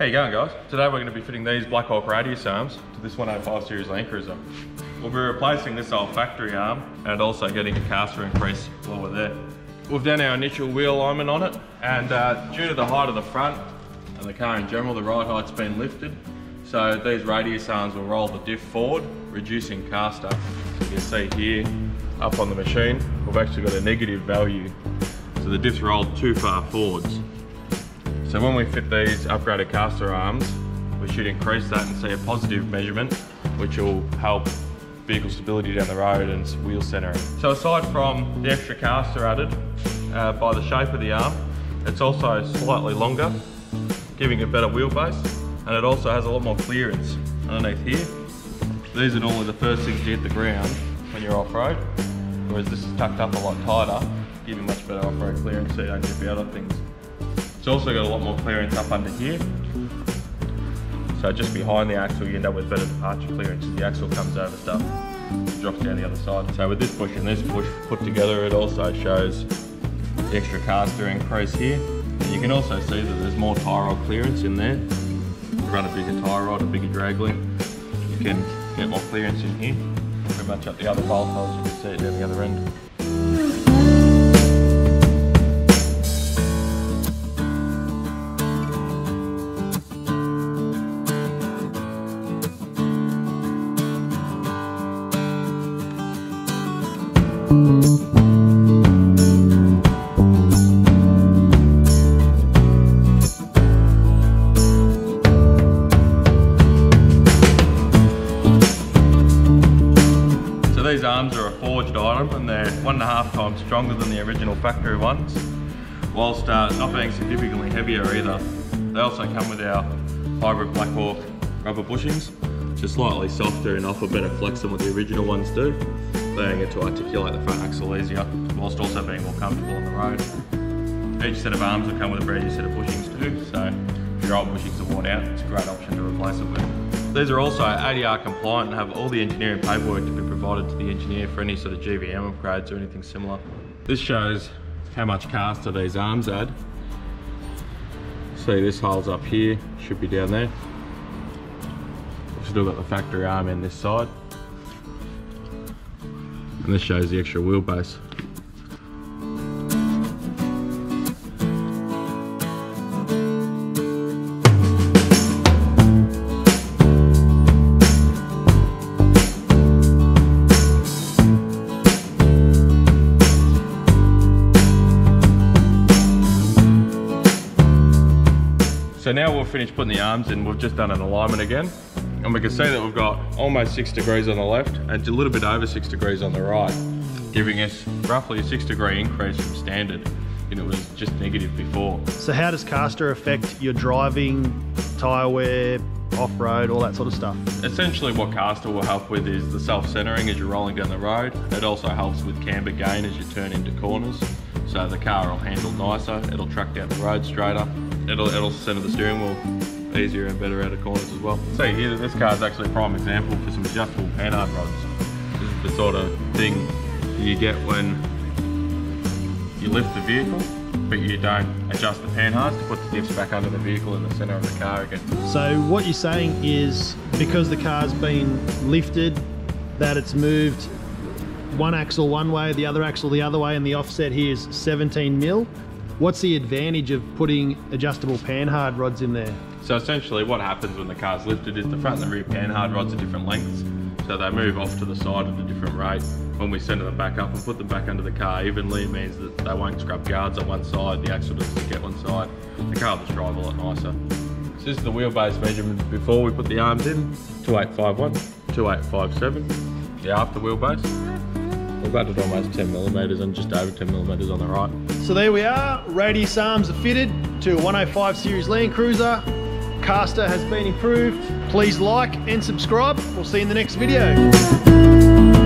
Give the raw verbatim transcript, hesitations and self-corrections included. How you going, guys? Today we're going to be fitting these Blackhawk radius arms to this one oh five Series Land Cruiser. We'll be replacing this old factory arm and also getting a caster increase lower there. We've done our initial wheel alignment on it, and uh, due to the height of the front and the car in general, the ride height's been lifted. So these radius arms will roll the diff forward, reducing caster. As you can see here, up on the machine, we've actually got a negative value. So the diff's rolled too far forwards. So when we fit these upgraded caster arms, we should increase that and see a positive measurement, which will help vehicle stability down the road and wheel centering. So aside from the extra caster added uh, by the shape of the arm, it's also slightly longer, giving it better wheelbase. And it also has a lot more clearance underneath here. These are normally the first things to hit the ground when you're off-road, whereas this is tucked up a lot tighter, giving much better off-road clearance so you don't get the other things. It's also got a lot more clearance up under here. So just behind the axle, you end up with better departure clearance as the axle comes over stuff, it drops down the other side. So with this push and this push put together, it also shows the extra caster increase here. And you can also see that there's more tie rod clearance in there. Run a bigger tie rod, a bigger drag link, you can get more clearance in here, pretty much up the other bolt holes, you can see it down the other end. These arms are a forged item and they're one and a half times stronger than the original factory ones, whilst uh, not being significantly heavier either. They also come with our hybrid Blackhawk rubber bushings, which are slightly softer and offer better flex than what the original ones do, allowing it to articulate the front axle easier, whilst also being more comfortable on the road. Each set of arms will come with a brand new set of bushings too, so if your old bushings are worn out, it's a great option to replace it with. These are also A D R compliant and have all the engineering paperwork to be provided to the engineer for any sort of G V M upgrades or anything similar. This shows how much caster these arms add. See, this hole's up here, should be down there. We've still got the factory arm in this side. And this shows the extra wheelbase. So now we'll finish putting the arms in, we've just done an alignment again. And we can see that we've got almost six degrees on the left and a little bit over six degrees on the right, giving us roughly a six degree increase from standard. And it was just negative before. So how does caster affect your driving, tyre wear, off-road, all that sort of stuff? Essentially what caster will help with is the self-centering as you're rolling down the road. It also helps with camber gain as you turn into corners. So the car will handle nicer, it'll track down the road straighter, it'll, it'll centre the steering wheel easier and better out of corners as well. See here, this car is actually a prime example for some adjustable Panhard rods. This is the sort of thing you get when you lift the vehicle, but you don't adjust the Panhards to put the diffs back under the vehicle in the centre of the car again. So what you're saying is, because the car's been lifted, that it's moved one axle one way, the other axle the other way, and the offset here is seventeen mil. What's the advantage of putting adjustable Panhard rods in there? So essentially what happens when the car's lifted is the front and the rear Panhard rods are different lengths, so they move off to the side at a different rate. When we centre them back up and put them back under the car evenly, it means that they won't scrub guards on one side, the axle doesn't get one side, the car will just drive a lot nicer. So this is the wheelbase measurement before we put the arms in, two eight five one, two eight five seven, the after wheelbase. We've added almost ten millimetres and just over ten millimetres on the right. So there we are, radius arms are fitted to one oh five Series Land Cruiser. Caster has been improved. Please like and subscribe. We'll see you in the next video.